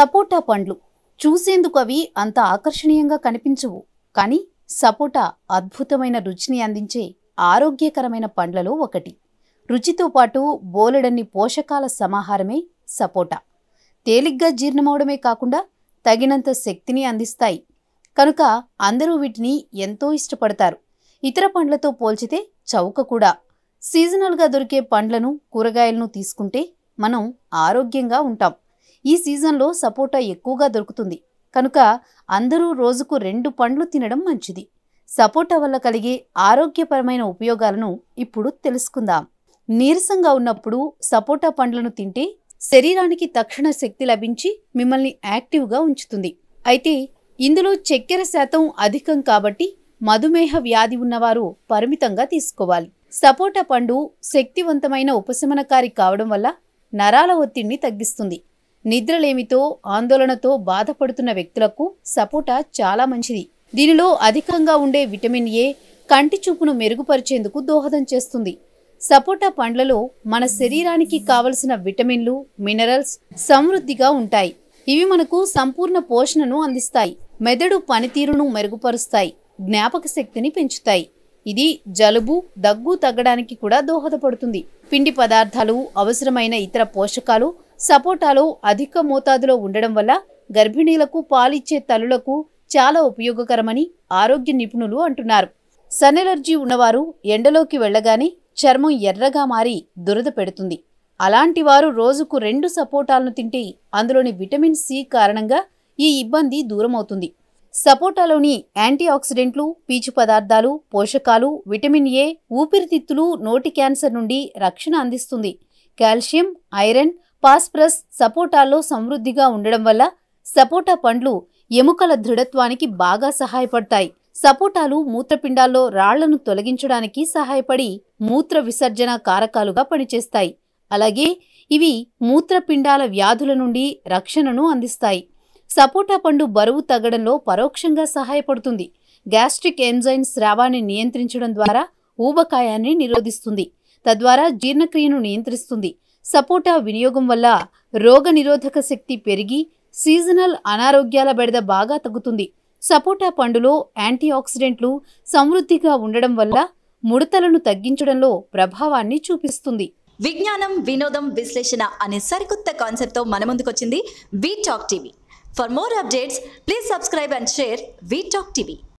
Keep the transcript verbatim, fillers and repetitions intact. సపోటా పండ్లు చూసేందుకు అవి అంత ఆకర్షణీయంగా కనిపించవు, కానీ సపోటా అద్భుతమైన రుచిని అందించే ఆరోగ్యకరమైన పండ్లలో ఒకటి. రుచితో పాటు బోలెడన్ని పోషకాల సమాహారమే సపోటా. తేలిగ్గా జీర్ణమవడమే కాకుండా తగినంత శక్తిని అందిస్తాయి కనుక అందరూ వీటిని ఎంతో ఇష్టపడతారు. ఇతర పండ్లతో పోల్చితే చౌక కూడా. సీజనల్గా దొరికే పండ్లను కూరగాయలను తీసుకుంటే మనం ఆరోగ్యంగా ఉంటాం. ఈ సీజన్లో సపోటా ఎక్కువగా దొరుకుతుంది కనుక అందరూ రోజుకు రెండు పండ్లు తినడం మంచిది. సపోటా వల్ల కలిగే ఆరోగ్యపరమైన ఉపయోగాలను ఇప్పుడు తెలుసుకుందాం. నీరసంగా ఉన్నప్పుడు సపోటా పండ్లను తింటే శరీరానికి తక్షణ శక్తి లభించి మిమ్మల్ని యాక్టివ్గా ఉంచుతుంది. అయితే ఇందులో చక్కెర శాతం అధికం కాబట్టి మధుమేహ వ్యాధి ఉన్నవారు పరిమితంగా తీసుకోవాలి. సపోటా పండు శక్తివంతమైన ఉపశమనకారి కావడం వల్ల నరాల ఒత్తిడిని తగ్గిస్తుంది. నిద్రలేమితో ఆందోళనతో బాధపడుతున్న వ్యక్తులకు సపోటా చాలా మంచిది. దీనిలో అధికంగా ఉండే విటమిన్ ఏ కంటి చూపును మెరుగుపరిచేందుకు దోహదం చేస్తుంది. సపోటా పండ్లలో మన శరీరానికి కావలసిన విటమిన్లు మినరల్స్ సమృద్ధిగా ఉంటాయి. ఇవి మనకు సంపూర్ణ పోషణను అందిస్తాయి, మెదడు పనితీరును మెరుగుపరుస్తాయి, జ్ఞాపక శక్తిని పెంచుతాయి. ఇది జలుబు దగ్గు తగ్గడానికి కూడా దోహదపడుతుంది. పిండి పదార్థాలు అవసరమైన ఇతర పోషకాలు సపోటాలో అధిక మోతాదులో ఉండడం వల్ల గర్భిణీలకు పాలిచ్చే తల్లులకు చాలా ఉపయోగకరమని ఆరోగ్య నిపుణులు అంటున్నారు. సన్ ఎలర్జీ ఉన్నవారు ఎండలోకి వెళ్ళగానే చర్మం ఎర్రగా మారి దురద పెడుతుంది. అలాంటి వారు రోజుకు రెండు సపోటాలను తింటే అందులోని విటమిన్ సి కారణంగా ఈ ఇబ్బంది దూరమవుతుంది. సపోటాలోని యాంటీ ఆక్సిడెంట్లు పీచు పదార్థాలు పోషకాలు విటమిన్ ఏ ఊపిరితిత్తులు నోటి క్యాన్సర్ నుండి రక్షణ అందిస్తుంది. కాల్షియం ఐరన్ ఫాస్ఫరస్ సపోటాల్లో సమృద్ధిగా ఉండడం వల్ల సపోటా పండ్లు ఎముకల దృఢత్వానికి బాగా సహాయపడతాయి. సపోటాలు మూత్రపిండాల్లో రాళ్లను తొలగించడానికి సహాయపడి మూత్ర విసర్జన కారకాలుగా పనిచేస్తాయి. అలాగే ఇవి మూత్రపిండాల వ్యాధుల నుండి రక్షణను అందిస్తాయి. సపోటా పండు బరువు తగ్గడంలో పరోక్షంగా సహాయపడుతుంది. గ్యాస్ట్రిక్ ఎంజైమ్ స్రావాన్ని నియంత్రించడం ద్వారా ఊబకాయాన్ని నిరోధిస్తుంది, తద్వారా జీర్ణక్రియను నియంత్రిస్తుంది. సపోటా వినియోగం వల్ల రోగ నిరోధక శక్తి పెరిగి సీజనల్ అనారోగ్యాల బెడద బాగా తగ్గుతుంది. సపోటా పండులో యాంటీ ఆక్సిడెంట్లు సమృద్ధిగా ఉండడం వల్ల ముడతలను తగ్గించడంలో ప్రభావాన్ని చూపిస్తుంది. విజ్ఞానం, వినోదం, విశ్లేషణ అనే సరికొత్త కాన్సెప్ట్తో మన ముందుకొచ్చింది VTalk TV. For more updates please subscribe and share VTalk TV.